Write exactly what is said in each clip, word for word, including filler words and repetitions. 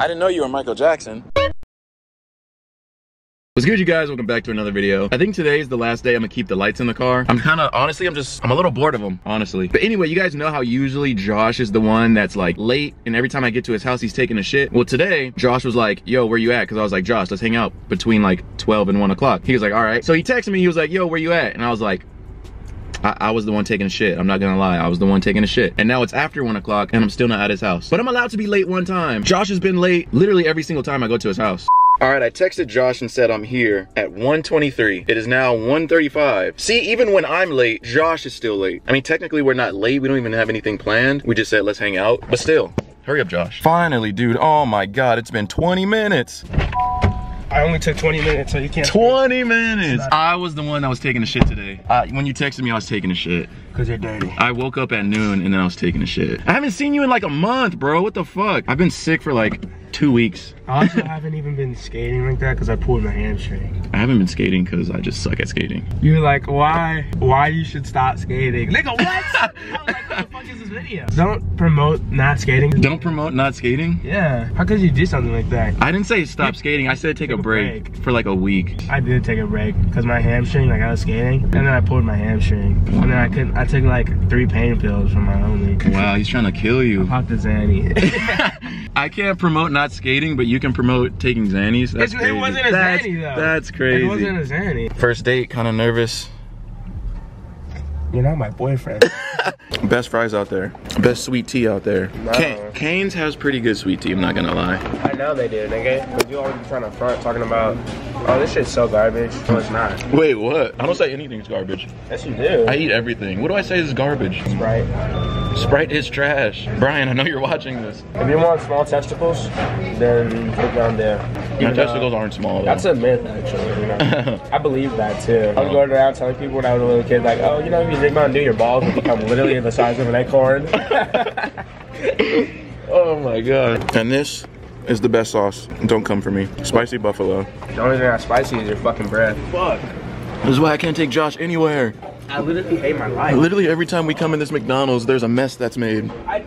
I didn't know you were Michael Jackson. What's good, you guys? Welcome back to another video. I think today is the last day I'm gonna keep the lights in the car. I'm kind of, honestly, I'm just, I'm a little bored of them, honestly. But anyway, you guys know how usually Josh is the one that's like late, and every time I get to his house, he's taking a shit. Well, today, Josh was like, yo, where you at? Because I was like, Josh, let's hang out between like twelve and one o'clock. He was like, all right. So he texted me, he was like, yo, where you at? And I was like, I, I was the one taking a shit. I'm not gonna lie, I was the one taking a shit. And now it's after one o'clock and I'm still not at his house. But I'm allowed to be late one time. Josh has been late literally every single time I go to his house. All right, I texted Josh and said I'm here at one twenty-three. It is now one thirty-five. See, even when I'm late, Josh is still late. I mean, technically we're not late. We don't even have anything planned. We just said, let's hang out, but still, hurry up, Josh. Finally, dude, oh my God, it's been twenty minutes. I only took twenty minutes, so you can't. twenty minutes. I was the one that was taking a shit today. Uh, when you texted me, I was taking a shit. Cause you're dirty. I woke up at noon and then I was taking a shit. I haven't seen you in like a month, bro. What the fuck? I've been sick for like two weeks. I also haven't even been skating like that cause I pulled my hamstring. I haven't been skating cause I just suck at skating. You're like, why? Why you should stop skating? Nigga, what? I was like, what the fuck is this video? Don't promote not skating. Don't promote not skating? Yeah. How could you do something like that? I didn't say stop skating. I said take a break, break for like a week. I did take a break cause my hamstring, like I was skating and then I pulled my hamstring. And then I couldn't, I took like three pain pills from my homie. Wow, he's trying to kill you. I popped a Zanny. I can't promote not skating, but you can promote taking Zannies. That's crazy. It wasn't a that's, Zanny though. That's crazy. It wasn't a Zanny. First date, kind of nervous. You're not my boyfriend. Best fries out there. Best sweet tea out there. No. Cane's has pretty good sweet tea, I'm not gonna lie. I know they do, nigga. But you already trying to front, talking about, oh, this shit's so garbage. No, it's not. Wait, what? I don't say anything's garbage. Yes, you do. I eat everything. What do I say is garbage? Sprite. Sprite is trash. Brian, I know you're watching this. If you want small testicles, then look down there. My testicles aren't small, though. That's a myth, actually. You know? I believe that, too. I was going around telling people when I was a little kid, like, oh, you know, if you drink Mountain Dew, your balls will become literally the size of an acorn. Oh, my God. And this is the best sauce. Don't come for me. Spicy buffalo. The only thing that's spicy is your fucking breath. Fuck. This is why I can't take Josh anywhere. I literally hate my life. Literally every time we come in this McDonald's, there's a mess that's made. I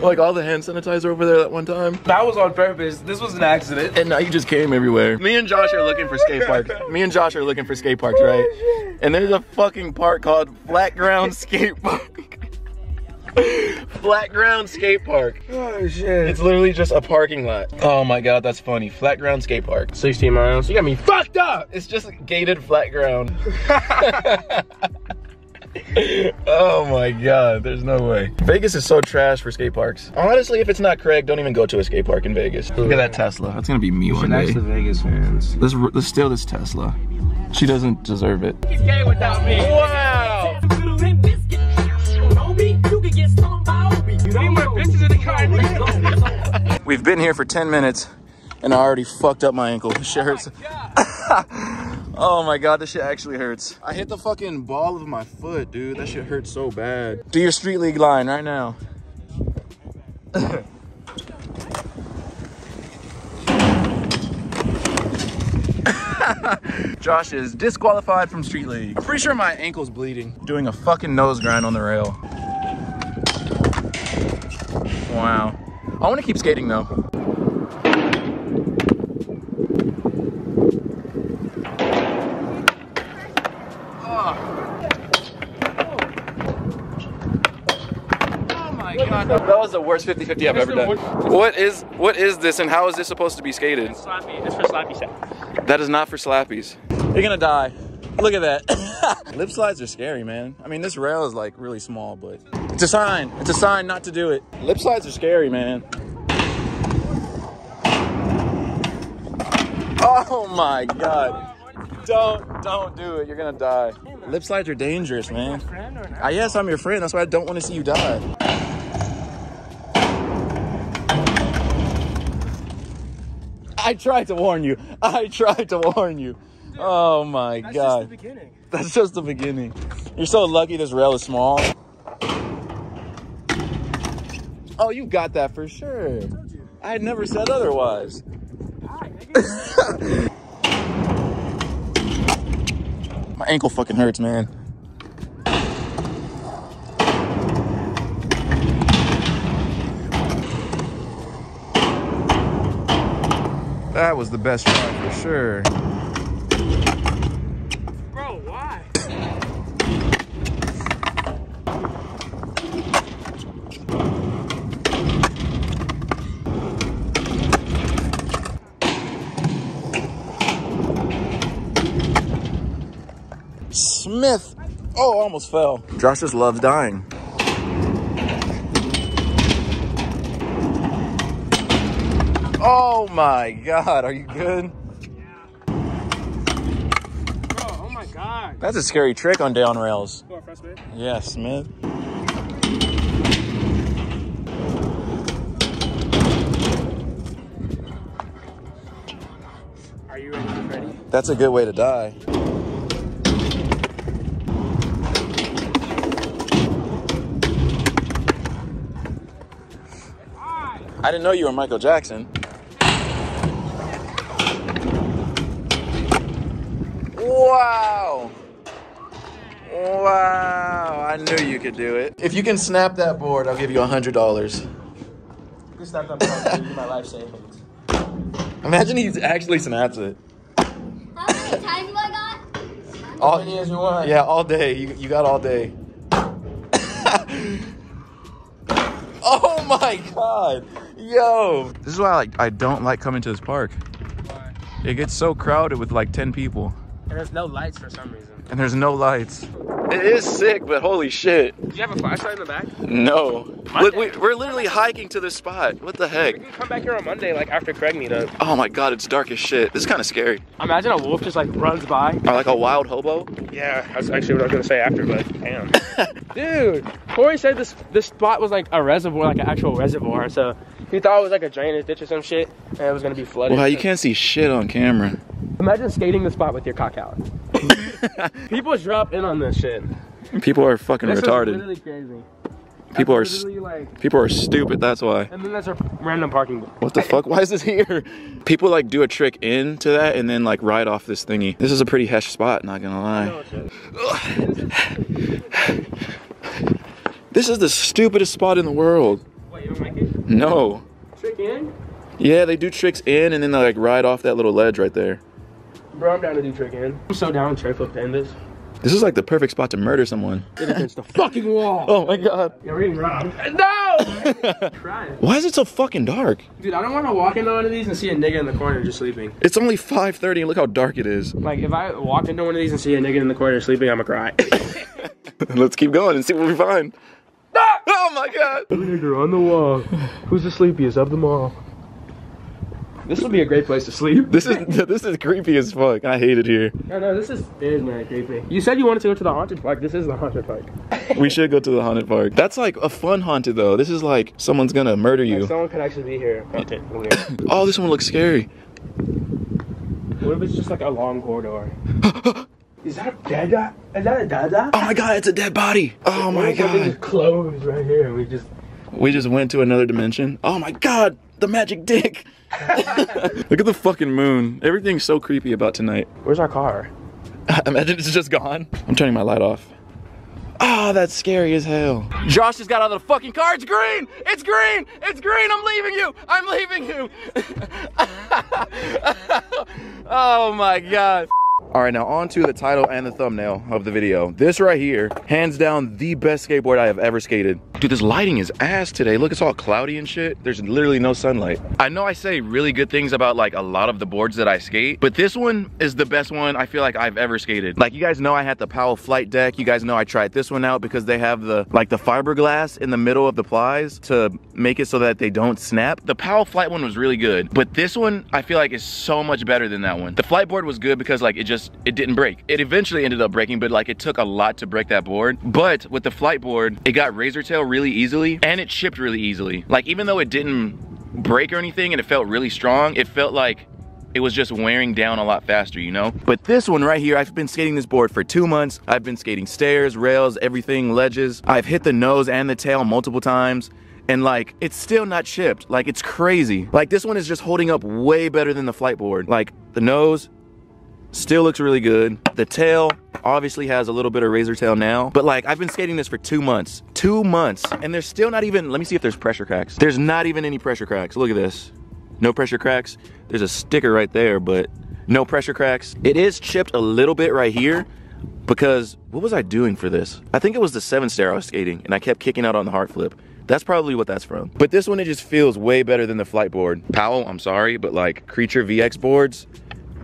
like all the hand sanitizer over there that one time. That was on purpose. This was an accident. And now you just came everywhere. Me and Josh are looking for skate parks. Me and Josh are looking for skate parks, right? And there's a fucking park called Flat Ground Skate Park. Flat Ground Skate Park. Oh shit. It's literally just a parking lot. Oh my God, that's funny. Flat Ground Skate Park. sixteen miles. You got me fucked up. It's just gated flat ground. Oh my God, there's no way. Vegas is so trash for skate parks. Honestly, if it's not Craig, don't even go to a skate park in Vegas. Look at that Tesla. That's gonna be me one day. She likes the Vegas fans. Let's, let's steal this Tesla. She doesn't deserve it. He's gay without me. Wow. We've been here for ten minutes and I already fucked up my ankle. This shit hurts. Oh my God, this shit actually hurts. I hit the fucking ball of my foot, dude. That shit hurts so bad. Do your street league line right now. Josh is disqualified from street league. Pretty sure my ankle's bleeding. Doing a fucking nose grind on the rail. Wow. I want to keep skating though. Oh my God. That was the worst fifty fifty I've ever done. What is what is this and how is this supposed to be skated? It's slappy. It's for slappy set. That is not for slappies. You're gonna die. Look at that. Lip slides are scary, man. I mean, this rail is like really small, but it's a sign. It's a sign not to do it. Lip slides are scary, man. Oh my God. Don't, don't do it. You're gonna die. Lip slides are dangerous, man. I, yes, I'm your friend. That's why I don't want to see you die. I tried to warn you. I tried to warn you. Oh my God. That's just the beginning. That's just the beginning. You're so lucky this rail is small. Oh, you got that for sure. I had never said otherwise. My ankle fucking hurts, man. That was the best try for sure. Bro, why? Smith. Oh, almost fell. Josh just loves dying. Oh my God, are you good? Yeah. Bro, oh my God. That's a scary trick on down rails. Go on, first man. Yes, man. Are you ready? That's a good way to die. I didn't know you were Michael Jackson. Wow. Wow. I knew you could do it. If you can snap that board, I'll give you one hundred dollars. You can snap that board, I'll give you my life savings. Imagine he actually snaps it. How many times do I got? All, as you want. Yeah, all day. You, you got all day. Oh my God. Yo. This is why I, like, I don't like coming to this park. Why? It gets so crowded with like ten people. And there's no lights for some reason. And there's no lights. It is sick, but holy shit. Do you have a flashlight in the back? No. Look, we, we're literally hiking to this spot. What the heck? We can come back here on Monday, like after Craig meet up. Oh my God, it's dark as shit. This is kind of scary. Imagine a wolf just like runs by. Or like a wild hobo? Yeah, that's actually what I was gonna say after, but damn. Dude, Corey said this this spot was like a reservoir, like an actual reservoir. So he thought it was like a drainage ditch or some shit, and it was gonna be flooded. Wow, you can't see shit on camera. Imagine skating the spot with your cock out. People drop in on this shit. People are fucking this retarded. Is literally crazy. People that's are like, people are stupid. That's why. And then that's a random parking. What the fuck? Why is this here? People like do a trick into that and then like ride off this thingy. This is a pretty hesh spot. Not gonna lie. This is the stupidest spot in the world. What, you don't like it? No. Trick in? Yeah, they do tricks in and then they like ride off that little ledge right there. Bro, I'm down to do trick in. I'm so down to tray flip to end this. This is like the perfect spot to murder someone. Get against the fucking wall. Oh my God. Yeah, we're getting robbed. No! Try it. Why is it so fucking dark? Dude, I don't want to walk into one of these and see a nigga in the corner just sleeping. It's only five thirty and look how dark it is. Like, if I walk into one of these and see a nigga in the corner sleeping, I'm gonna cry. Let's keep going and see what we find. Oh my God. Nigga on the wall. Who's the sleepiest of them all? This would be a great place to sleep. This is this is creepy as fuck. I hate it here. No, no, this is it is really creepy. You said you wanted to go to the haunted park. This is the haunted park. We should go to the haunted park. That's like a fun haunted though. This is like someone's gonna murder you. Like someone could actually be here. Oh, this one looks scary. What if it's just like a long corridor? Is that a dead guy? Is that a dead guy? Oh my God, it's a dead body. Oh my God. We just closed right here. We just we just went to another dimension. Oh my God. The magic dick. Look at the fucking moon. Everything's so creepy about tonight. Where's our car? Imagine it's just gone. I'm turning my light off. Ah, oh, that's scary as hell. Josh just got out of the fucking car. It's green. It's green. It's green. I'm leaving you. I'm leaving you. Oh my God. All right, now on to the title and the thumbnail of the video. This right here, hands down, the best skateboard I have ever skated. Dude, this lighting is ass today. Look, it's all cloudy and shit. There's literally no sunlight. I know I say really good things about like a lot of the boards that I skate, but this one is the best one I feel like I've ever skated. Like you guys know I had the Powell Flight deck. You guys know I tried this one out because they have the like the fiberglass in the middle of the plies to make it so that they don't snap. The Powell Flight one was really good, but this one I feel like is so much better than that one. The flight board was good because like it just it didn't break. It eventually ended up breaking, but like it took a lot to break that board. But with the flight board, it got razor tail really easily and it chipped really easily. Like even though it didn't break or anything and it felt really strong, it felt like it was just wearing down a lot faster, you know? But this one right here, I've been skating this board for two months. I've been skating stairs, rails, everything, ledges. I've hit the nose and the tail multiple times. And like, it's still not chipped. Like it's crazy. Like this one is just holding up way better than the flight board. Like the nose, still looks really good. The tail obviously has a little bit of razor tail now, but like I've been skating this for two months, two months, and there's still not even, let me see if there's pressure cracks. There's not even any pressure cracks. Look at this. no pressure cracks. There's a sticker right there, but no pressure cracks. It is chipped a little bit right here because, what was I doing for this? I think it was the seven stair I was skating and I kept kicking out on the hard flip. That's probably what that's from. But this one, it just feels way better than the Flight board. Powell, I'm sorry, but like Creature V X boards,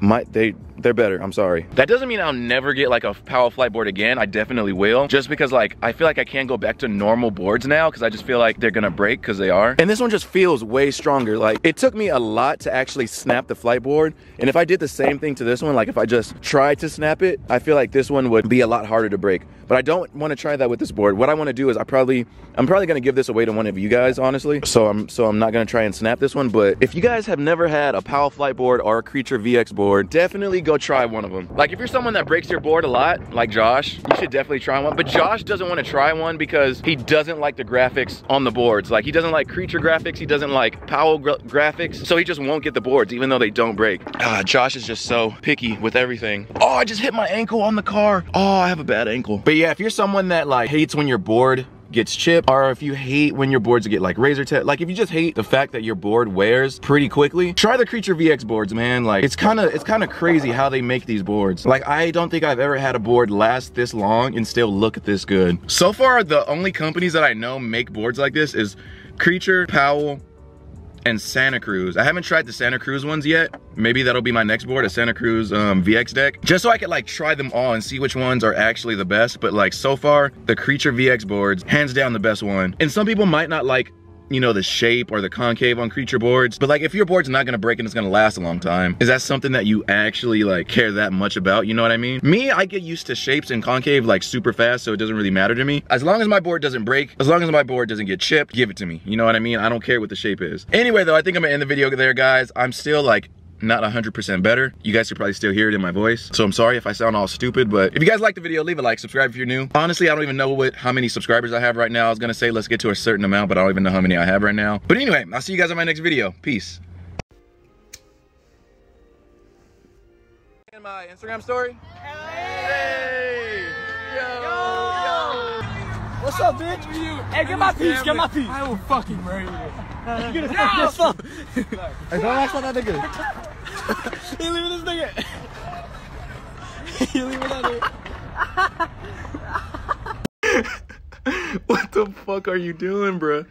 might they they're better, I'm sorry. That doesn't mean I'll never get like a Powell Flight board again. I definitely will, just because like I feel like I can't go back to normal boards now because I just feel like they're gonna break, because they are. And this one just feels way stronger. Like, it took me a lot to actually snap the Flight board, and if I did the same thing to this one, like if I just tried to snap it, I feel like this one would be a lot harder to break. But I don't want to try that with this board. What I want to do is I probably I'm probably gonna give this away to one of you guys, honestly. So I'm so I'm not gonna try and snap this one, but if you guys have never had a Powell Flight board or a Creature V X board, definitely go try one of them. Like, if you're someone that breaks your board a lot, like Josh, you should definitely try one. But Josh doesn't want to try one because he doesn't like the graphics on the boards. Like, he doesn't like Creature graphics, he doesn't like Powell gra graphics, so he just won't get the boards even though they don't break. Ah, Josh is just so picky with everything. Oh, I just hit my ankle on the car. Oh, I have a bad ankle. But yeah, if you're someone that like hates when your board gets chipped, or if you hate when your boards get like razor tip, like if you just hate the fact that your board wears pretty quickly, try the Creature V X boards, man. Like, it's kind of it's kind of crazy how they make these boards. Like, I don't think I've ever had a board last this long and still look this good. So far, the only companies that I know make boards like this is Creature, Powell, and Santa Cruz. I haven't tried the Santa Cruz ones yet. Maybe that'll be my next board, a Santa Cruz um, V X deck, just so I could like try them all and see which ones are actually the best. But like, so far, the Creature V X boards, hands down the best one. And some people might not like, you know, the shape or the concave on Creature boards, but like, if your board's not gonna break and it's gonna last a long time, is that something that you actually like care that much about? You know what I mean? Me, I get used to shapes and concave like super fast, so it doesn't really matter to me. As long as my board doesn't break, as long as my board doesn't get chipped, give it to me. You know what I mean? I don't care what the shape is. Anyway though, I think I'm gonna end the video there, guys. I'm still like not one hundred percent better. You guys could probably still hear it in my voice, so I'm sorry if I sound all stupid. But if you guys like the video, leave a like, subscribe if you're new. Honestly, I don't even know what how many subscribers I have right now. I was gonna say let's get to a certain amount, but I don't even know how many I have right now. But anyway, I'll see you guys in my next video. Peace. In my Instagram story. Hey! Yo! Yo! What's up, bitch? Hey, get my piece, get my piece. I will fucking murder you. You're gonna fuck this up. Hey, don't ask that nigga. He leaving this nigga. He leaving that nigga. What the fuck are you doing, bro?